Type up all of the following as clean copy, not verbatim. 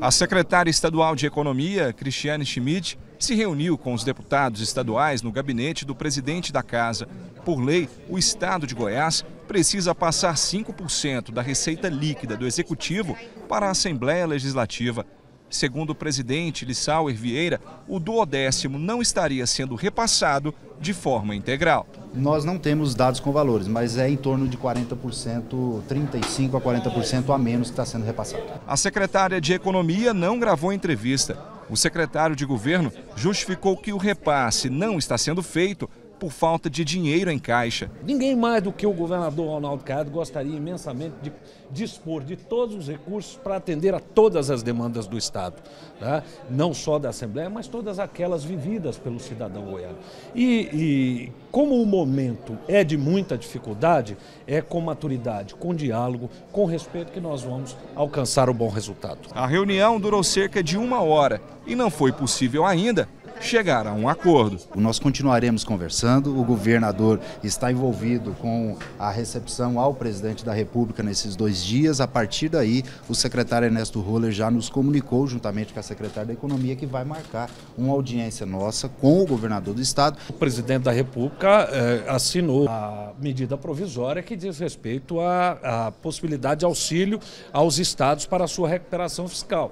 A secretária estadual de Economia, Cristiane Schmidt, se reuniu com os deputados estaduais no gabinete do presidente da Casa. Por lei, o estado de Goiás precisa passar 5% da receita líquida do Executivo para a Assembleia Legislativa. Segundo o presidente Lissauer Vieira, o duodécimo não estaria sendo repassado de forma integral. Nós não temos dados com valores, mas é em torno de 40%, 35% a 40% a menos que está sendo repassado. A secretária de Economia não gravou entrevista. O secretário de Governo justificou que o repasse não está sendo feito por falta de dinheiro em caixa. Ninguém mais do que o governador Ronaldo Caiado gostaria imensamente de dispor de todos os recursos para atender a todas as demandas do Estado, tá? Não só da Assembleia, mas todas aquelas vividas pelo cidadão goiano. E como o momento é de muita dificuldade, é com maturidade, com diálogo, com respeito que nós vamos alcançar um bom resultado. A reunião durou cerca de uma hora e não foi possível ainda chegar a um acordo. Nós continuaremos conversando, o governador está envolvido com a recepção ao presidente da República nesses 2 dias. A partir daí, o secretário Ernesto Roller já nos comunicou, juntamente com a secretária da Economia, que vai marcar uma audiência nossa com o governador do Estado. O presidente da República assinou a medida provisória que diz respeito à possibilidade de auxílio aos estados para a sua recuperação fiscal.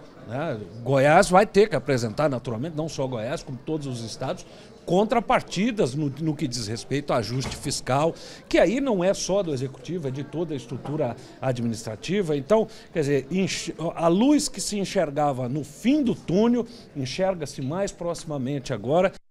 Goiás vai ter que apresentar, naturalmente, não só Goiás, como todos os estados, contrapartidas no que diz respeito a ajuste fiscal, que aí não é só do Executivo, é de toda a estrutura administrativa. Então, quer dizer, a luz que se enxergava no fim do túnel, enxerga-se mais proximamente agora.